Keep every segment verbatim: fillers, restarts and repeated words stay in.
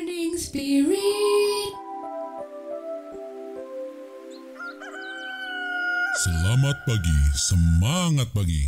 Morning Spirit. Selamat pagi, semangat pagi.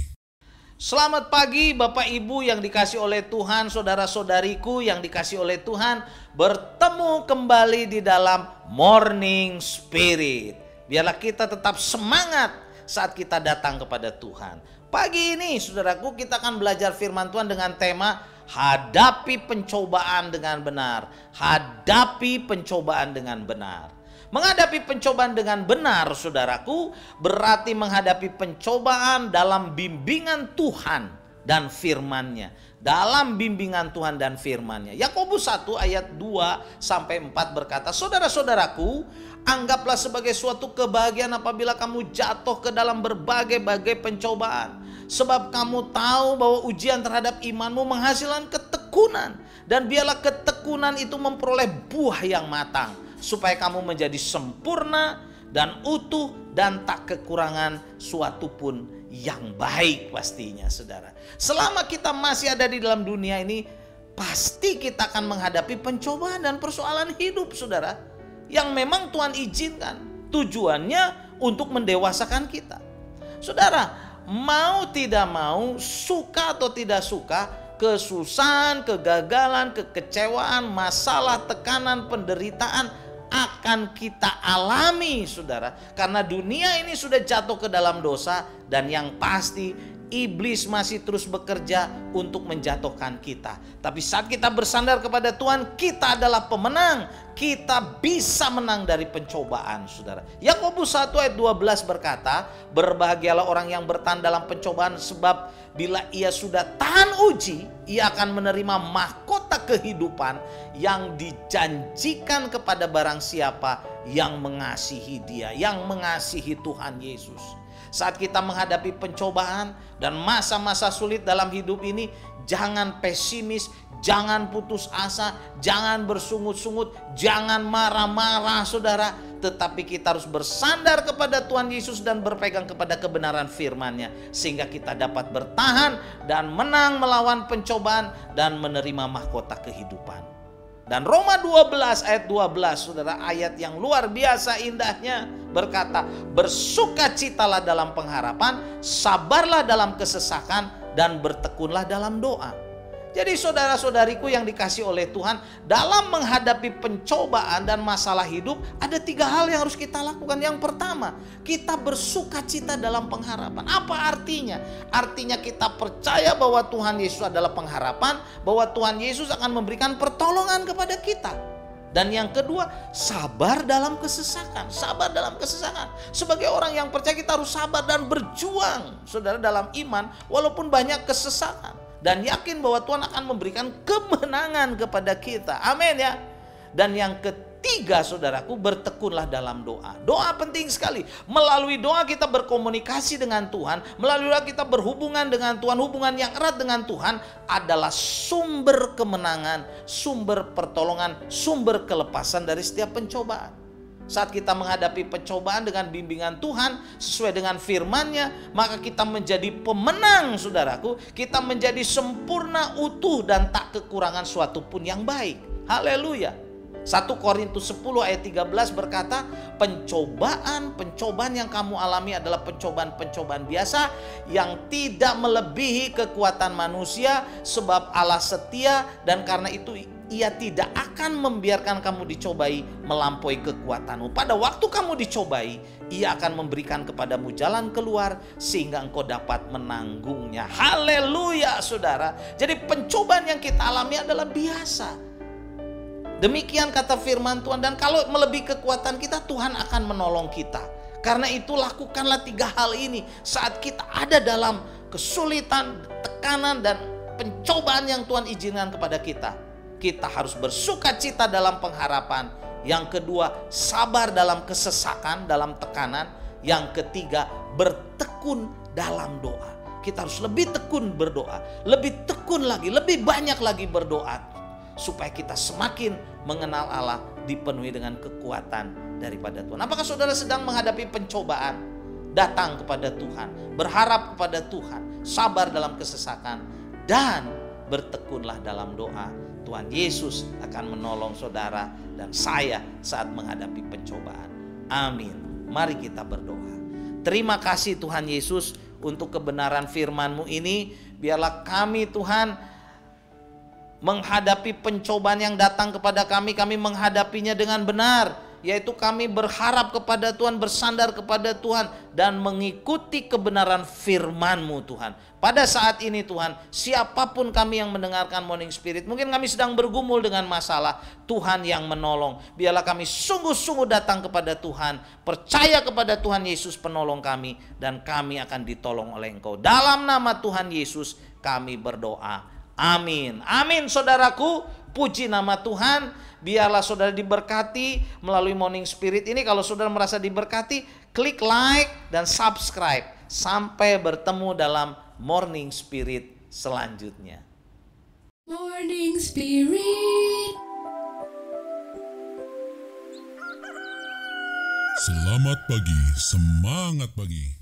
Selamat pagi Bapak Ibu yang dikasih oleh Tuhan, saudara-saudariku yang dikasih oleh Tuhan. Bertemu kembali di dalam Morning Spirit. Biarlah kita tetap semangat saat kita datang kepada Tuhan. Pagi ini saudaraku, kita akan belajar firman Tuhan dengan tema hadapi pencobaan dengan benar. Hadapi pencobaan dengan benar. Menghadapi pencobaan dengan benar, saudaraku, berarti menghadapi pencobaan dalam bimbingan Tuhan dan firman-Nya. Dalam bimbingan Tuhan dan firman-Nya. Yakobus satu ayat dua sampai empat berkata, "Saudara-saudaraku, anggaplah sebagai suatu kebahagiaan apabila kamu jatuh ke dalam berbagai-bagai pencobaan. Sebab kamu tahu bahwa ujian terhadap imanmu menghasilkan ketekunan. Dan biarlah ketekunan itu memperoleh buah yang matang. Supaya kamu menjadi sempurna dan utuh dan tak kekurangan suatu pun yang baik pastinya, saudara." Selama kita masih ada di dalam dunia ini, pasti kita akan menghadapi pencobaan dan persoalan hidup, saudara. Yang memang Tuhan izinkan. Tujuannya untuk mendewasakan kita. Saudara, mau tidak mau, suka atau tidak suka, kesusahan, kegagalan, kekecewaan, masalah, tekanan, penderitaan akan kita alami, saudara. Karena dunia ini sudah jatuh ke dalam dosa, dan yang pasti iblis masih terus bekerja untuk menjatuhkan kita. Tapi saat kita bersandar kepada Tuhan, kita adalah pemenang. Kita bisa menang dari pencobaan, saudara. Yakobus satu ayat dua belas berkata, "Berbahagialah orang yang bertahan dalam pencobaan, sebab bila ia sudah tahan uji, ia akan menerima mahkota kehidupan yang dijanjikan kepada barang siapa yang mengasihi Dia, yang mengasihi Tuhan Yesus." Saat kita menghadapi pencobaan dan masa-masa sulit dalam hidup ini, jangan pesimis, jangan putus asa, jangan bersungut-sungut, jangan marah-marah, saudara. Tetapi kita harus bersandar kepada Tuhan Yesus dan berpegang kepada kebenaran firman-Nya, sehingga kita dapat bertahan dan menang melawan pencobaan dan menerima mahkota kehidupan. Dan Roma dua belas ayat dua belas, saudara, ayat yang luar biasa indahnya berkata, "Bersukacitalah dalam pengharapan, sabarlah dalam kesesakan, dan bertekunlah dalam doa." Jadi saudara-saudariku yang dikasih oleh Tuhan, dalam menghadapi pencobaan dan masalah hidup, ada tiga hal yang harus kita lakukan. Yang pertama, kita bersukacita dalam pengharapan. Apa artinya? Artinya kita percaya bahwa Tuhan Yesus adalah pengharapan, bahwa Tuhan Yesus akan memberikan pertolongan kepada kita. Dan yang kedua, sabar dalam kesesakan. Sabar dalam kesesakan. Sebagai orang yang percaya, kita harus sabar dan berjuang, saudara, dalam iman walaupun banyak kesesakan. Dan yakin bahwa Tuhan akan memberikan kemenangan kepada kita. Amin ya. Dan yang ketiga, saudaraku, bertekunlah dalam doa. Doa penting sekali. Melalui doa kita berkomunikasi dengan Tuhan. Melalui doa kita berhubungan dengan Tuhan. Hubungan yang erat dengan Tuhan adalah sumber kemenangan, sumber pertolongan, sumber kelepasan dari setiap pencobaan. Saat kita menghadapi pencobaan dengan bimbingan Tuhan sesuai dengan firman-Nya, maka kita menjadi pemenang, saudaraku. Kita menjadi sempurna, utuh, dan tak kekurangan suatu pun yang baik. Haleluya. satu Korintus sepuluh ayat tiga belas berkata, "Pencobaan-pencobaan yang kamu alami adalah pencobaan-pencobaan biasa yang tidak melebihi kekuatan manusia, sebab Allah setia dan karena itu Ia tidak akan membiarkan kamu dicobai melampaui kekuatanmu. Pada waktu kamu dicobai, Ia akan memberikan kepadamu jalan keluar sehingga engkau dapat menanggungnya." Haleluya, saudara. Jadi pencobaan yang kita alami adalah biasa. Demikian kata firman Tuhan. Dan kalau melebihi kekuatan kita, Tuhan akan menolong kita. Karena itu lakukanlah tiga hal ini saat kita ada dalam kesulitan, tekanan, dan pencobaan yang Tuhan izinkan kepada kita. Kita harus bersukacita dalam pengharapan. Yang kedua, sabar dalam kesesakan, dalam tekanan. Yang ketiga, bertekun dalam doa. Kita harus lebih tekun berdoa. Lebih tekun lagi, lebih banyak lagi berdoa. Supaya kita semakin mengenal Allah, dipenuhi dengan kekuatan daripada Tuhan. Apakah saudara sedang menghadapi pencobaan? Datang kepada Tuhan, berharap kepada Tuhan, sabar dalam kesesakan, dan bertekunlah dalam doa. Tuhan Yesus akan menolong saudara dan saya saat menghadapi pencobaan. Amin. Mari kita berdoa. Terima kasih Tuhan Yesus untuk kebenaran firman-Mu ini. Biarlah kami Tuhan menghadapi pencobaan yang datang kepada kami, kami menghadapinya dengan benar, yaitu kami berharap kepada Tuhan, bersandar kepada Tuhan, dan mengikuti kebenaran firman-Mu Tuhan. Pada saat ini Tuhan, siapapun kami yang mendengarkan Morning Spirit, mungkin kami sedang bergumul dengan masalah, Tuhan yang menolong. Biarlah kami sungguh-sungguh datang kepada Tuhan, percaya kepada Tuhan Yesus penolong kami, dan kami akan ditolong oleh Engkau. Dalam nama Tuhan Yesus kami berdoa. Amin. Amin saudaraku. Puji nama Tuhan. Biarlah saudara diberkati melalui Morning Spirit ini. Kalau saudara merasa diberkati, klik like dan subscribe. Sampai bertemu dalam Morning Spirit selanjutnya. Morning Spirit. Selamat pagi, semangat pagi.